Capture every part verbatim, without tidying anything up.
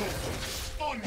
Onward!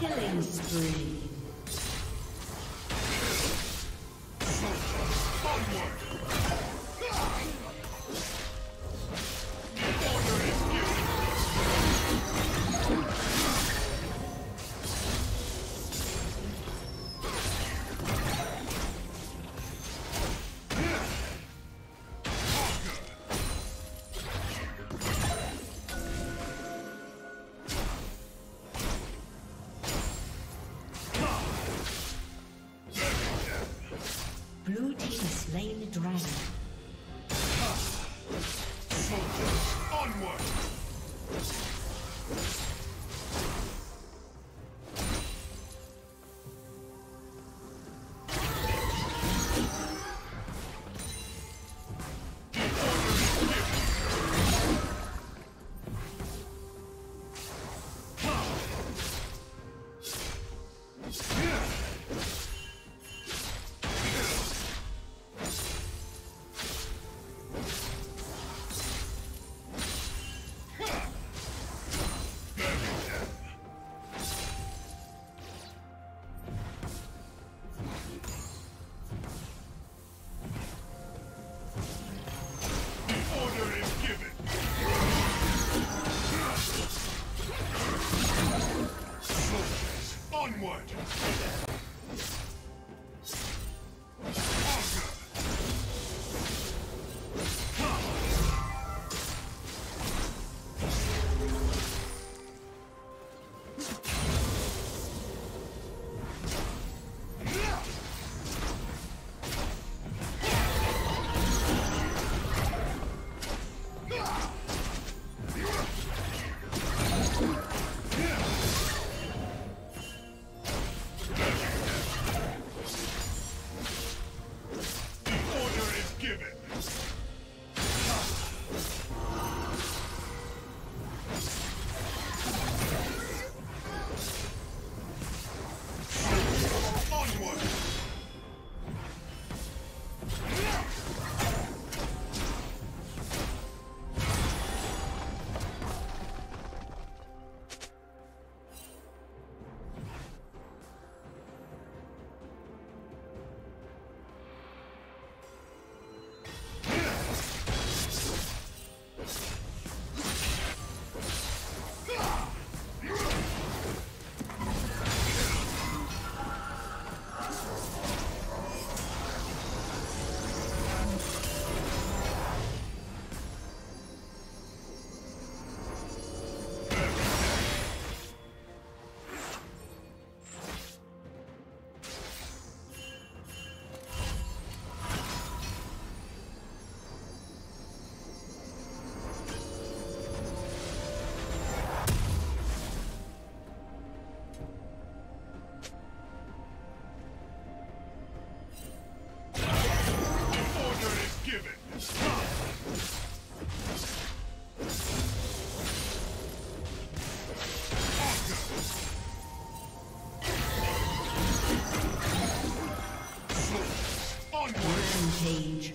Killing spree. Rampage.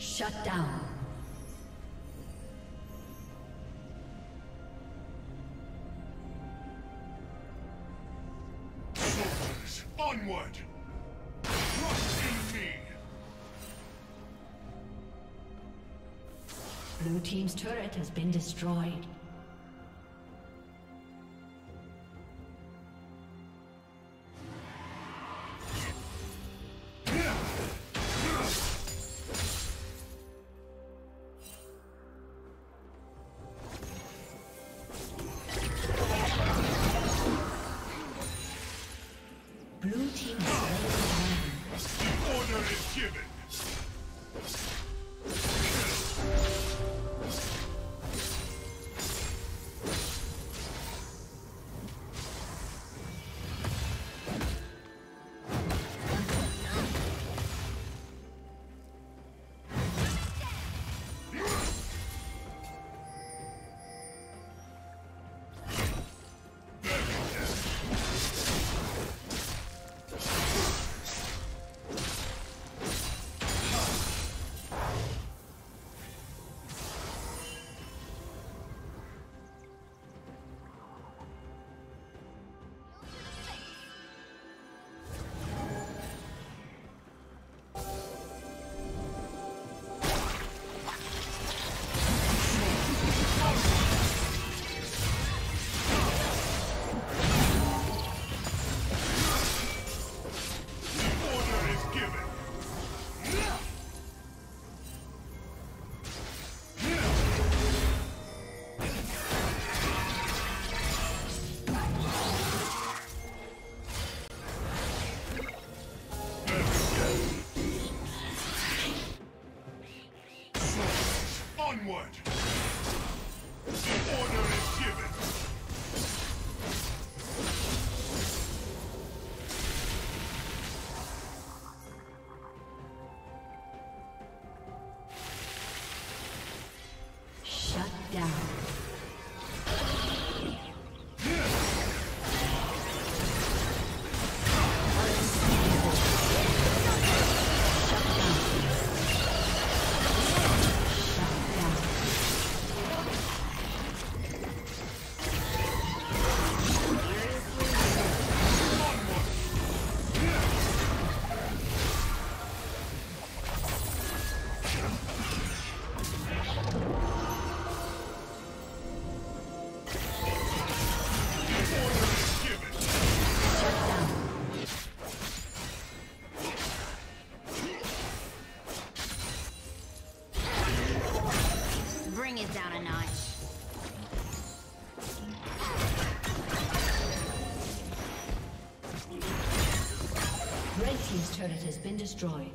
Shut down. Soldiers, onward! Trust in me! Blue team's turret has been destroyed. Turret has been destroyed.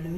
Blue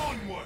Onward!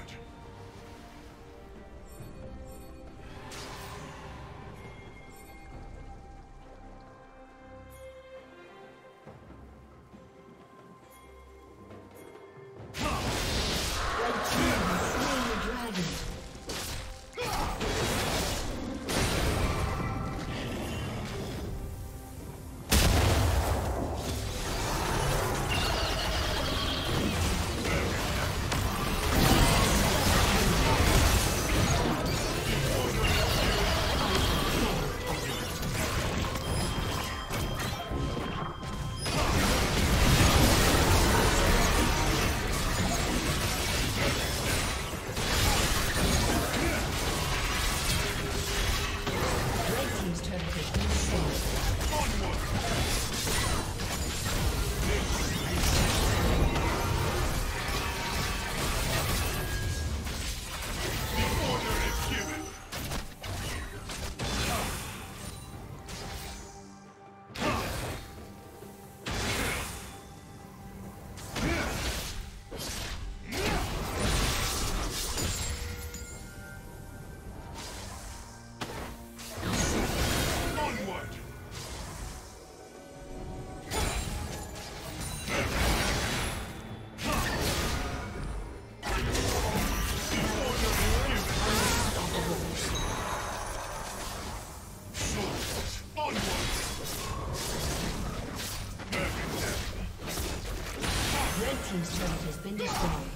Team's turret has been destroyed.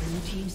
Blue team's